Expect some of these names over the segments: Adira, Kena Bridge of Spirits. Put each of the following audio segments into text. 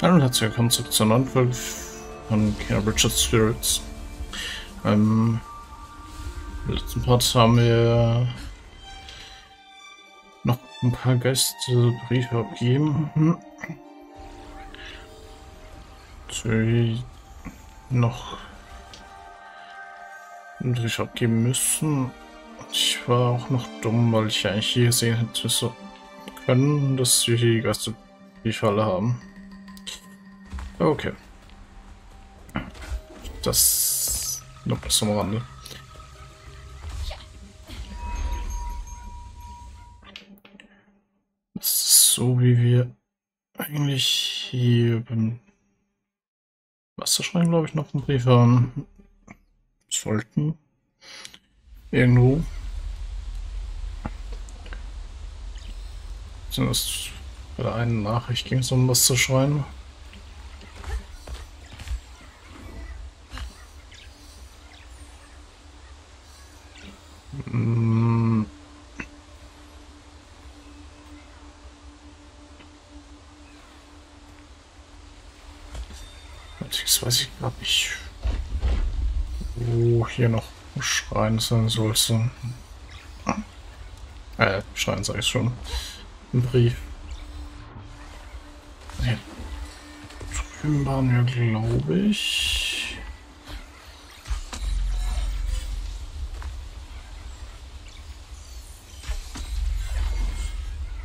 Hallo und herzlich willkommen zurück zur neuen Folge von Kena Bridge of Spirits. Im letzten Part haben wir noch ein paar Geisterbriefe abgegeben, die noch natürlich abgeben müssen. Ich war auch noch dumm, weil ich ja eigentlich hier gesehen hätte können, dass wir hier die Geisterbriefe alle haben. Okay. Das noch was am Rande. Das ist so, wie wir eigentlich hier beim Wasserschrein, glaube ich, noch einen Brief haben sollten. Irgendwo. Zumindest bei der einen Nachricht ging es um Wasserschrein. Das weiß ich glaube nicht, wo hier noch Schrein sein sollte. Schrein sage ich schon. Ein Brief. Ja. Drüben waren wir, glaube ich.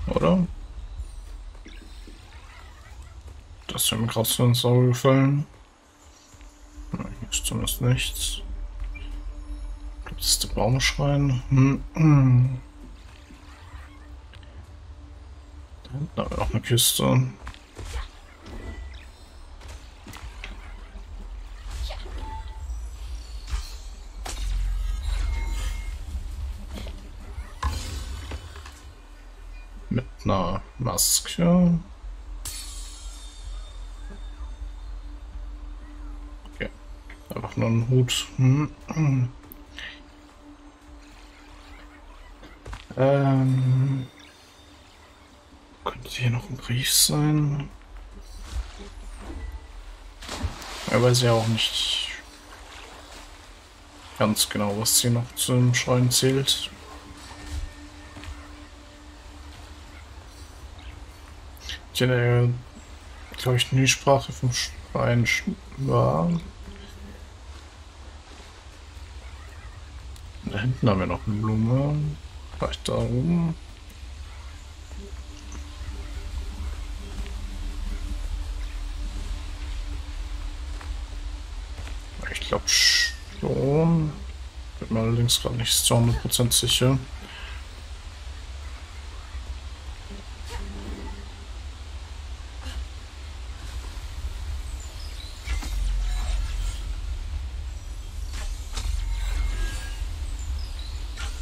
Oder? Das wäre mir gerade so ins Auge gefallen. Nein, hier ist zumindest nichts. Das ist der Baumschrein. Da hinten haben wir noch eine Kiste. Mit einer Maske. Einfach nur einen Hut. Könnte hier noch ein Brief sein? Ich weiß ja auch nicht ganz genau, was hier noch zum Schrein zählt. Ich hätte, glaube ich, nie die Sprache vom Schrein war. Da hinten haben wir noch eine Blume. Vielleicht da oben. Ich glaube schon. Bin mir allerdings gerade nicht zu 100% sicher.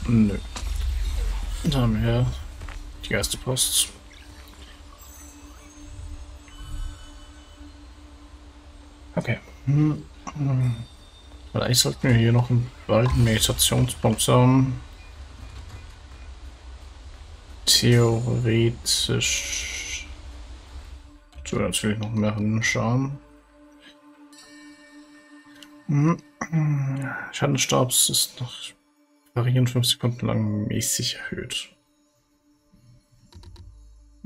Nö. Dann haben wir die Geisterpost. Okay. Vielleicht sollten wir hier noch einen weiteren Meditationspunkt haben. Theoretisch. Das würde natürlich noch mehr hinschauen. Schattenstabs ist noch. Variieren 5 Sekunden lang mäßig erhöht.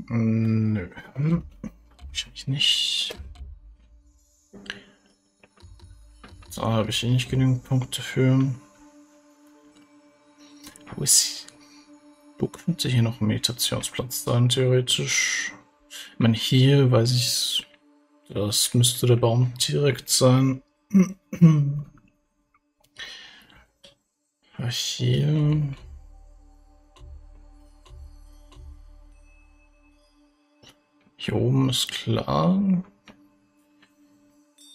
Nö. Wahrscheinlich nicht. Da habe ich eh nicht genügend Punkte für. Wo ist. Wo könnte hier noch ein Meditationsplatz sein, theoretisch? Ich meine, hier weiß ich. Das müsste der Baum direkt sein. Hier. Hier oben ist klar.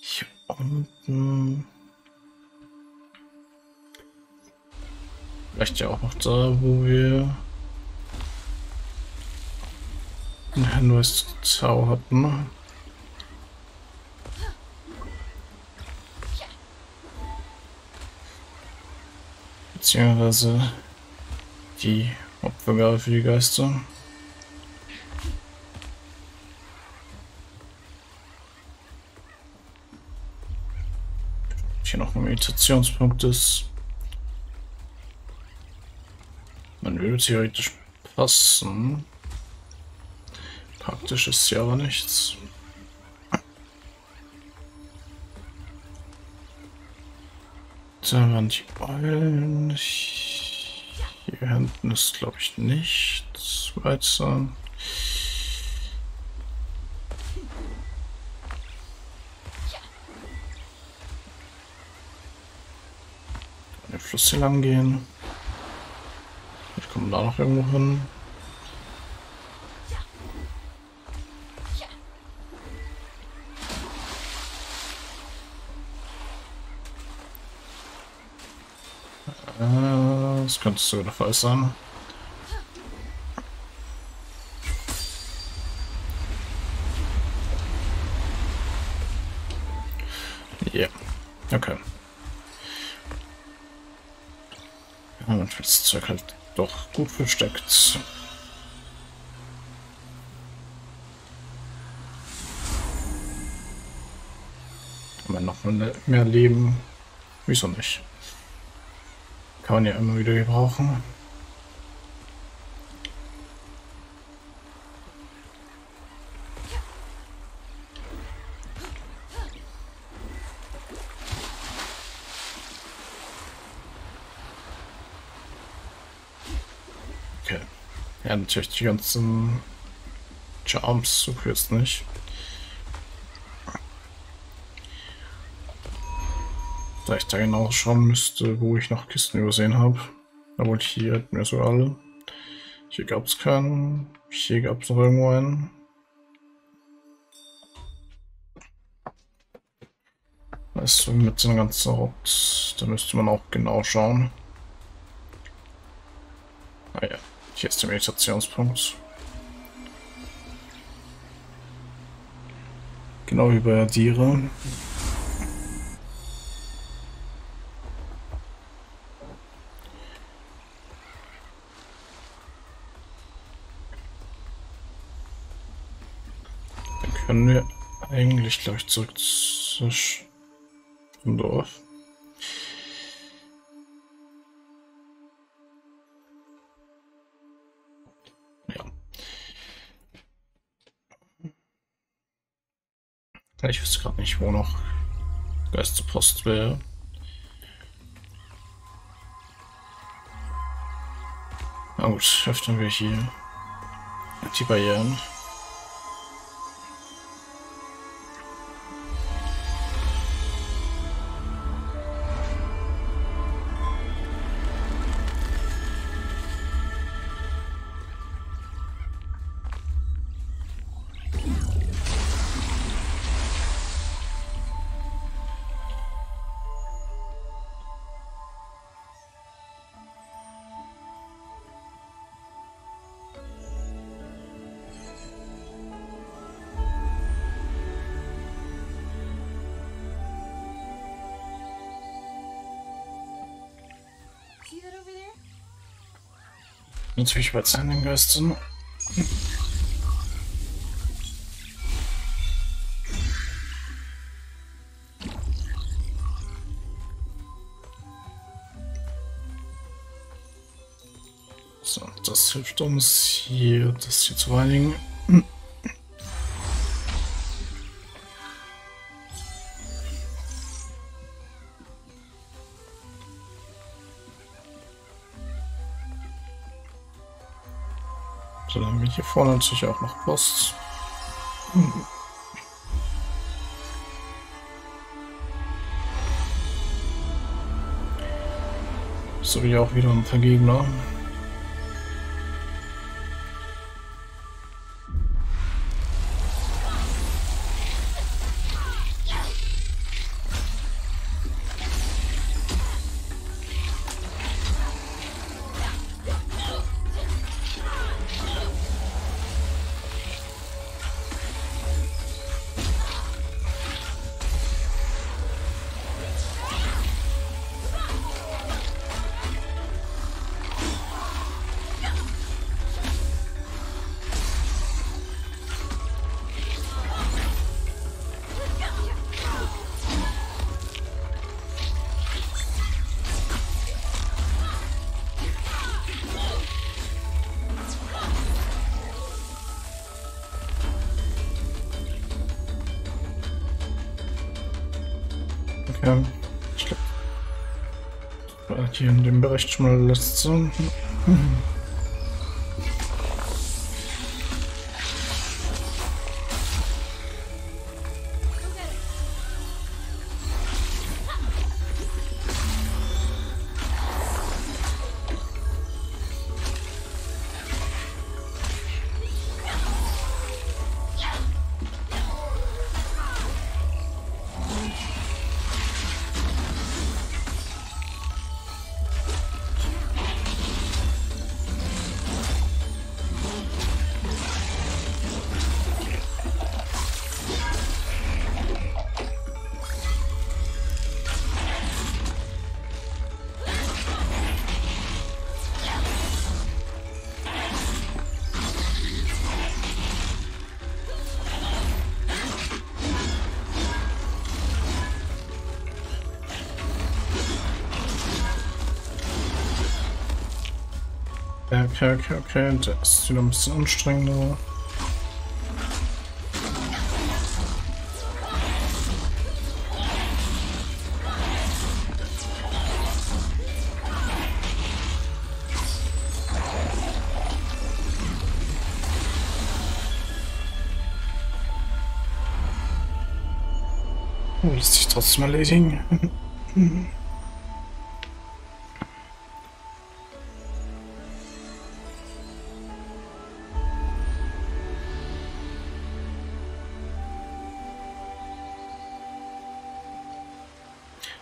Hier unten. Vielleicht ja auch noch da, wo wir einen Hinweis Zau hatten. Beziehungsweise die Opfergabe für die Geister. hier noch ein Meditationspunkt ist. Man würde theoretisch passen. Praktisch ist hier aber nichts. Da waren die Eulen. Hier hinten ist, glaube ich, nichts weiter. Den Fluss hier lang gehen. Ich komme da noch irgendwo hin. Das könnte sogar der Fall sein. Ja, okay. Ja, man findet das Zeug halt doch gut versteckt. Kann man noch mehr leben? Wieso nicht? Kann man ja immer wieder gebrauchen. Okay. Ja, natürlich die ganzen Charms so jetzt nicht. Da ich da genau schauen müsste, wo ich noch Kisten übersehen habe. Obwohl hier hatten wir so alle. Hier gab es keinen. Hier gab es noch irgendwo einen. Weißt du, mit dem ganzen Rot, da müsste man auch genau schauen. Naja, hier ist der Meditationspunkt. Genau wie bei Adira. Können wir eigentlich gleich zurück zum Dorf. Ja. Ich wüsste gerade nicht, wo noch Geisterpost wäre. Na gut, öffnen wir hier die Barrieren. Natürlich bei seinen Geistern. So, das hilft uns hier, das hier zu reinigen. So, dann haben wir hier vorne natürlich auch noch Post. So, hier auch wieder ein paar Gegner. Ja, ich glaube, hier in dem Bereich schon mal letzte. Okay, der ist wieder ein bisschen anstrengender. Oh, lässt sich trotzdem erledigen.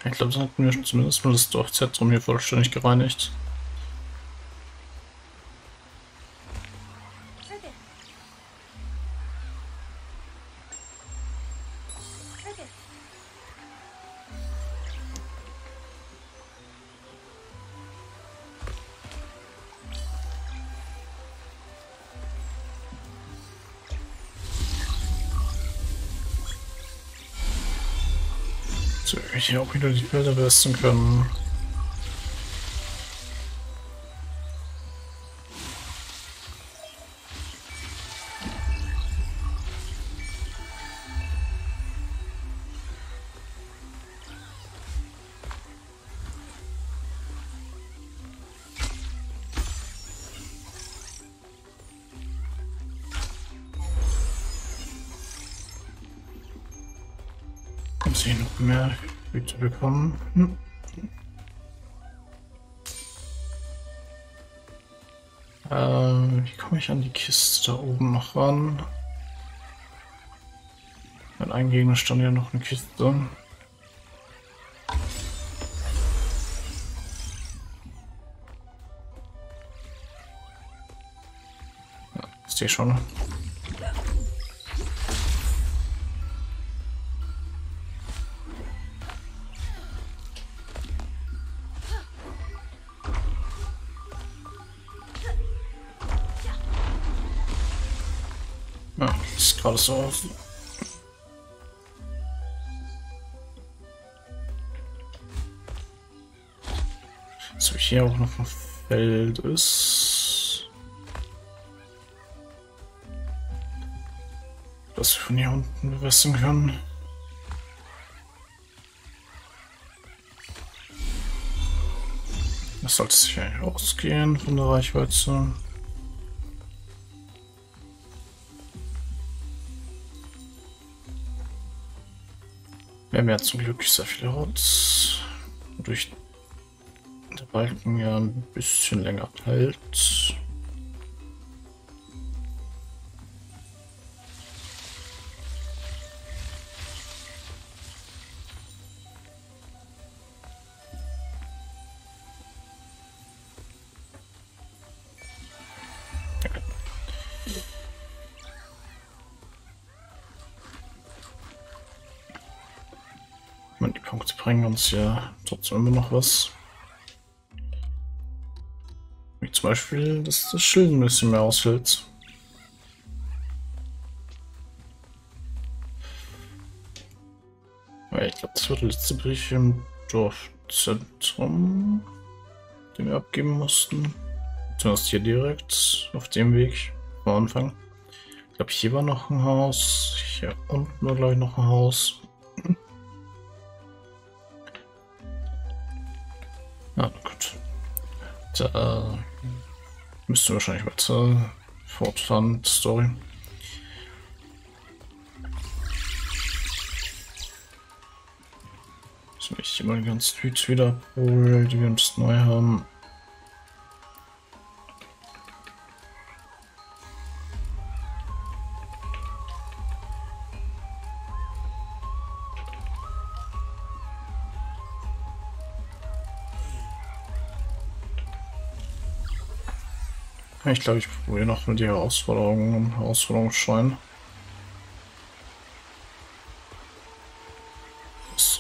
Ich glaube, das hatten wir zumindest mal das Dorfzentrum hier vollständig gereinigt. Hier auch wieder die Bilder besten können. Kommt sie noch mehr zu bekommen. Wie komme ich an die Kiste da oben noch ran? Mit einem Gegenstand ja noch eine Kiste. Ja, ich sehe schon. Gerade so aus. So, hier auch noch ein Feld ist. Dass wir von hier unten bewässern können. Das sollte sich eigentlich ausgehen von der Reichweite. Wir haben ja zum Glück sehr viele Rots, wodurch der Balken ja ein bisschen länger hält. Bringen uns ja trotzdem immer noch was. Wie zum Beispiel, dass das Schild ein bisschen mehr aushält. Ich glaube, das war der letzte Brief im Dorfzentrum, den wir abgeben mussten. Zumindest hier direkt auf dem Weg am Anfang. Ich glaube, hier war noch ein Haus. Hier unten war, glaube ich, noch ein Haus. Ah, gut. Da müsste wahrscheinlich weiter fortfahren, Story. Jetzt möchte ich immer die ganzen Tweets wieder abholen, die wir uns neu haben. Ich glaube, ich probiere noch mal die Herausforderungsschein. Das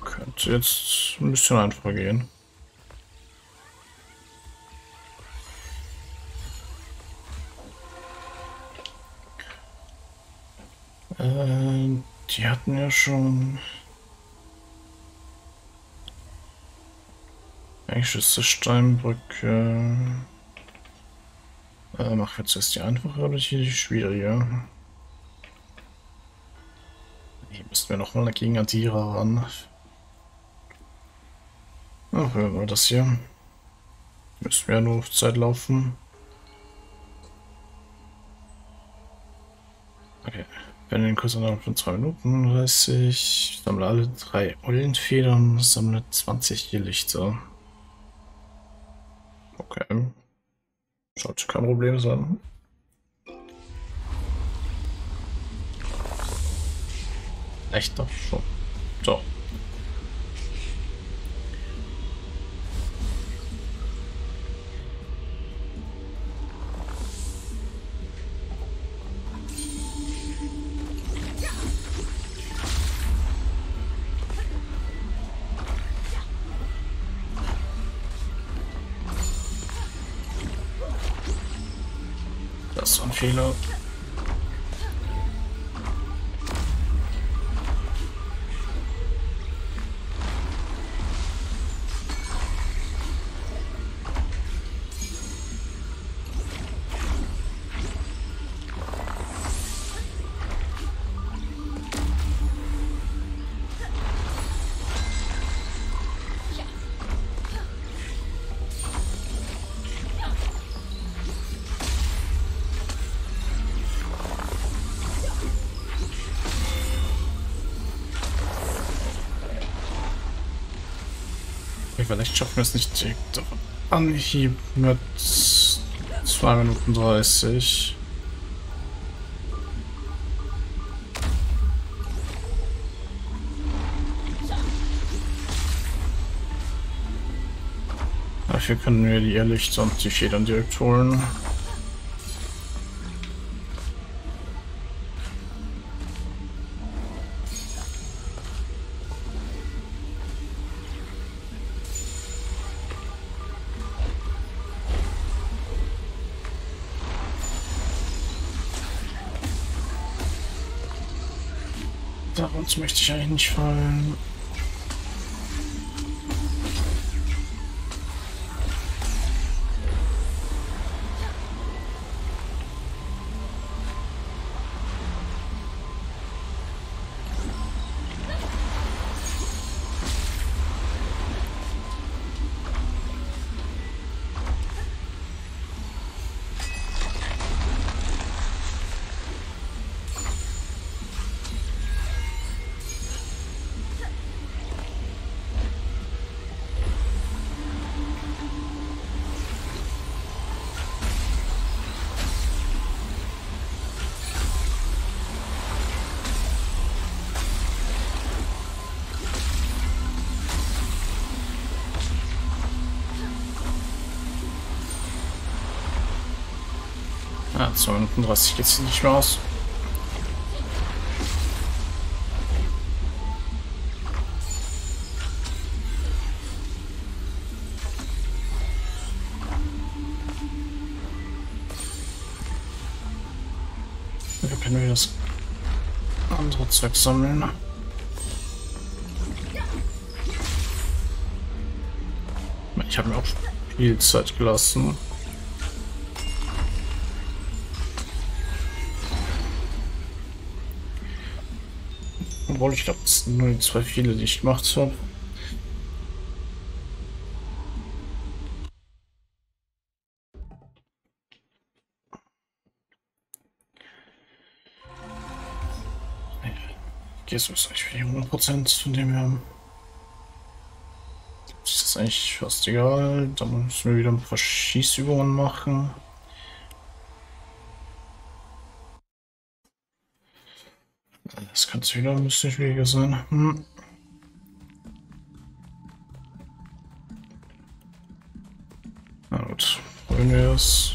könnte jetzt ein bisschen einfacher gehen. Die hatten ja schon... Eigentlich ist das Steinbrücke. Machen wir zuerst die einfache oder hier die schwierige? Hier müssen wir nochmal gegen Adira ran. Ach, hören wir das hier. Müssen wir ja nur auf Zeit laufen. Okay, wenn den Kurs anhalten von 2 Minuten 30. Sammle alle 3 Eulenfedern, sammle 20 Lichter. Okay. Sollte kein Problem sein. Echt doch schon. So. Das war ein Fehler. Vielleicht schaffen wir es nicht direkt auf Anhieb mit 2 Minuten 30. Dafür können wir die Irrlichter und die Federn direkt holen. Daraus möchte ich eigentlich nicht fallen. Ja, 2 Minuten 30 geht es nicht mehr aus. Wir können wieder das andere Zeug sammeln. Ich habe mir auch viel Zeit gelassen. Ich glaube, das sind nur die 2 Fehler, die ich gemacht habe. Jesus, ich will die 100% von dem her. Das ist eigentlich fast egal. Dann müssen wir wieder ein paar Schießübungen machen. Das kann es wieder ein bisschen schwieriger sein. Na gut, probieren wir es.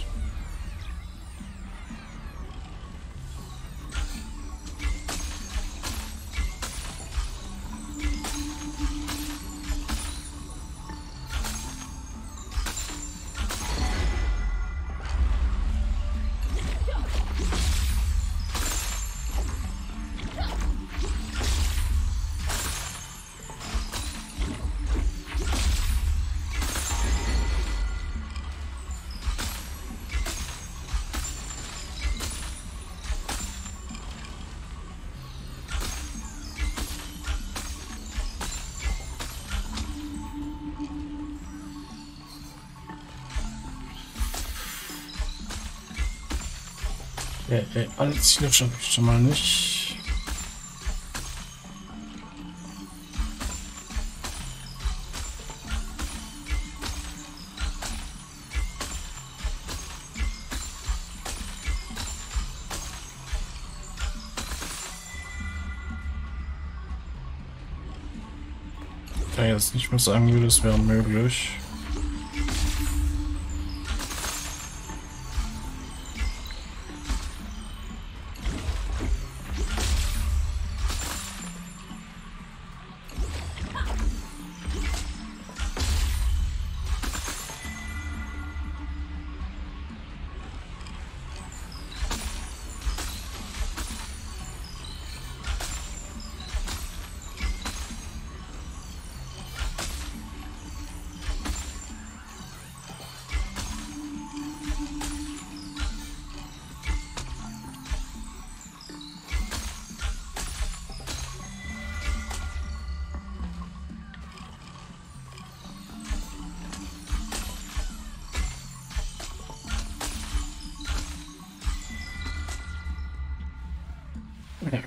Okay, alle Ziele schaffe ich schon mal nicht. Da jetzt nicht mehr sagen würde, es wäre möglich.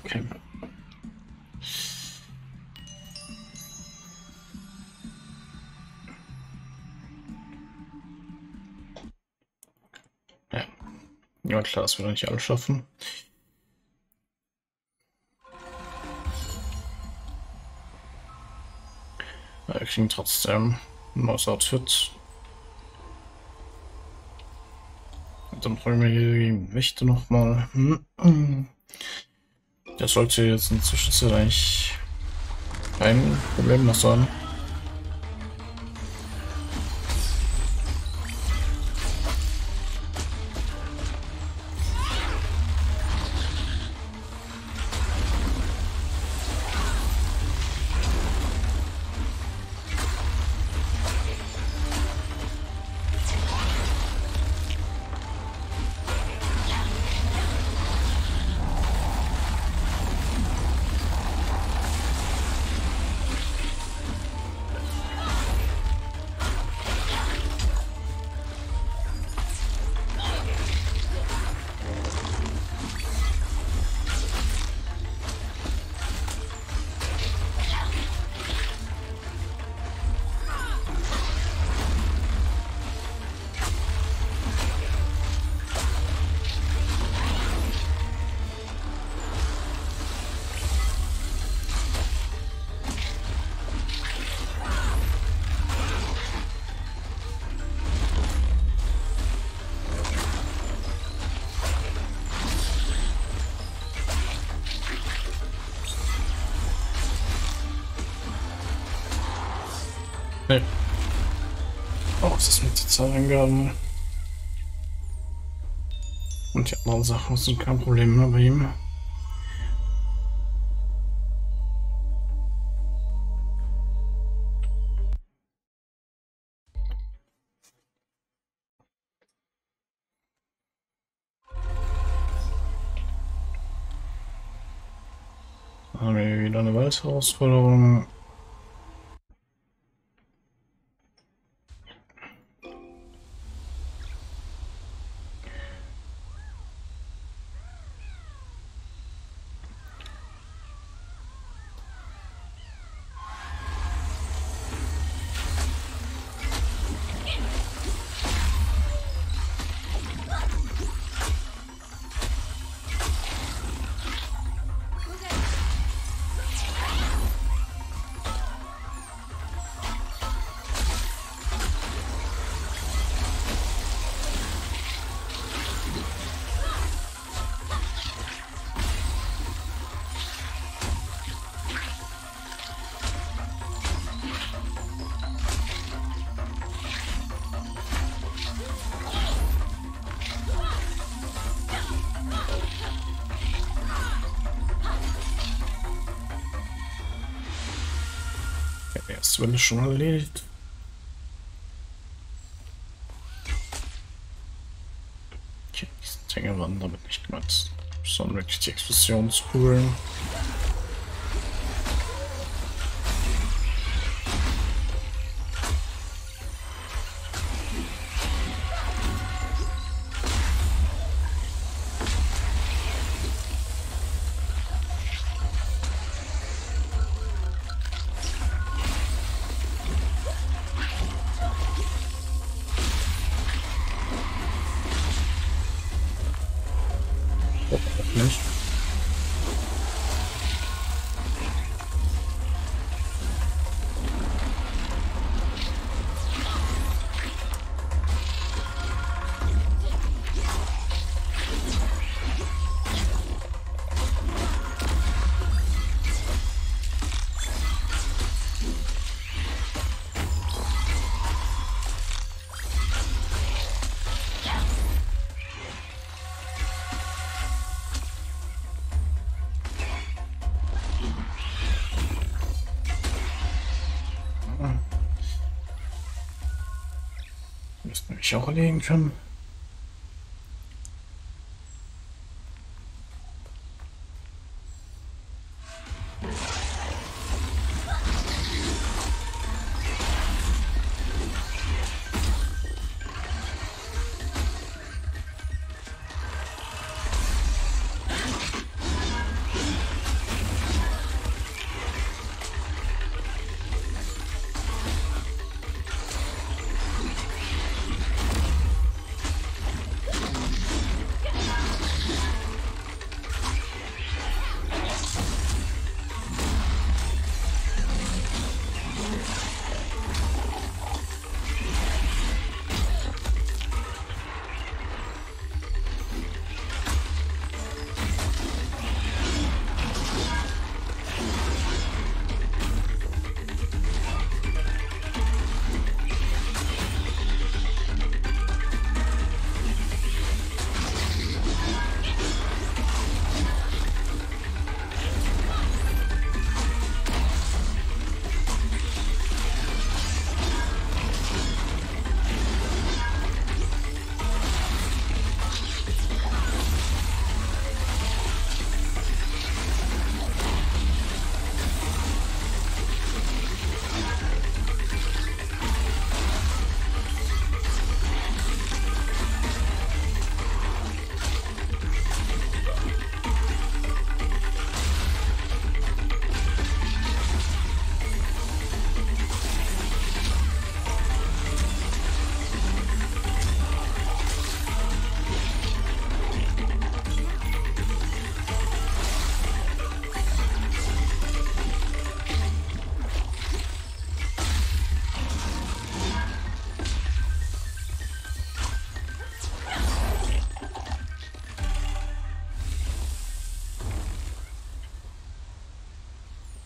Okay. Ja. Ja klar, das wird er nicht alles schaffen. Wir kriegen trotzdem ein neues Outfit. Und dann probieren wir hier die Wächter nochmal. Das sollte jetzt in Zwischenzeit eigentlich kein Problem noch sein. Nee. Oh, was ist mit den Zahlenangaben? Und die anderen Sachen sind kein Problem mehr bei ihm. Dann haben wir wieder eine weitere Herausforderung. erst, wenn es schon erledigt. Ich habe diesen Tänger waren damit nicht gemeint, sondern wirklich die Explosionskugeln. Müssten wir auch erlegen können.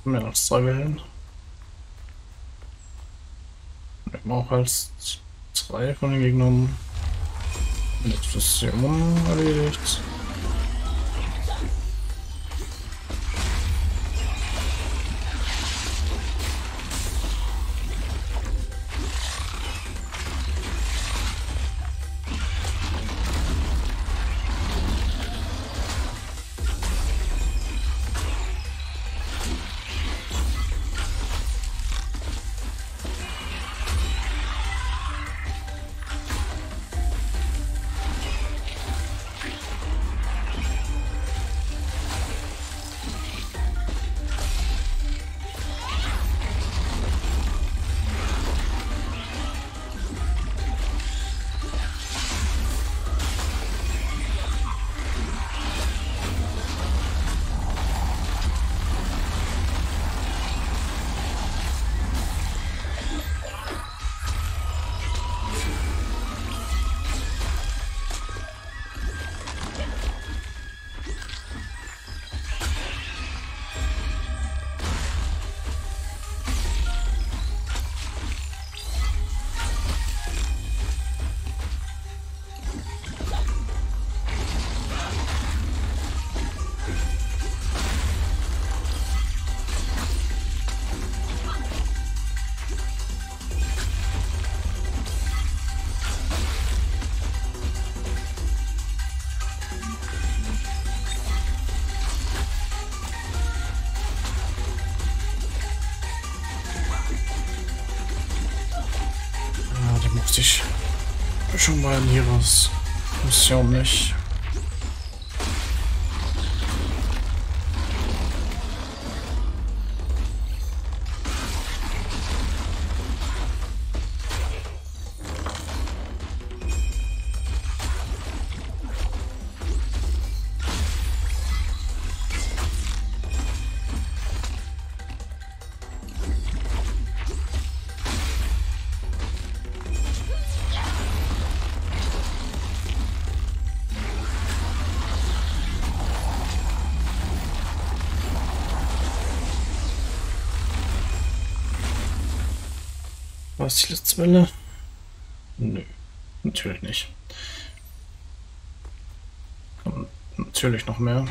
Mehr als 3 Wellen. Wir haben auch als 3 von den Gegnern eine Explosion erledigt. durfte ich schon mal in Hiras Mission nicht. War es die letzte Welle? Nö, natürlich nicht. Und natürlich noch mehr.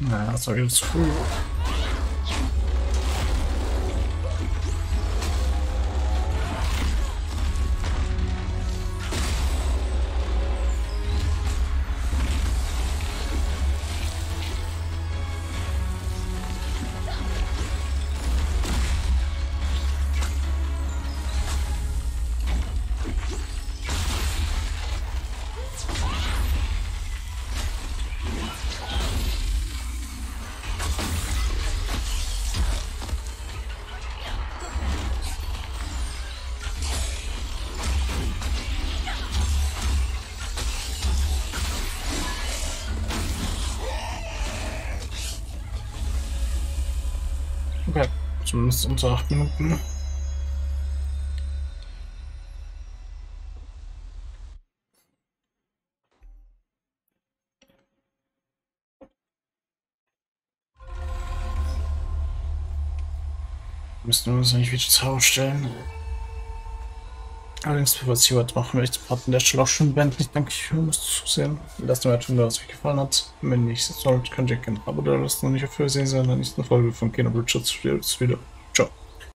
Nah, so it's true. Okay, zumindest unter 8 Minuten. Müssen wir uns nicht wieder zur Haus stellen. Allerdings, bevor es hier was machen, möchte ich den Part auch schon beenden. Ich danke euch fürs Zusehen. Lasst mir ein Like da, was euch gefallen hat. Wenn nicht, sollt, könnt ihr gerne ein Abo da lassen und ich hoffe, wir sehen uns in der nächsten Folge von Kena Bridge of Spirits wieder.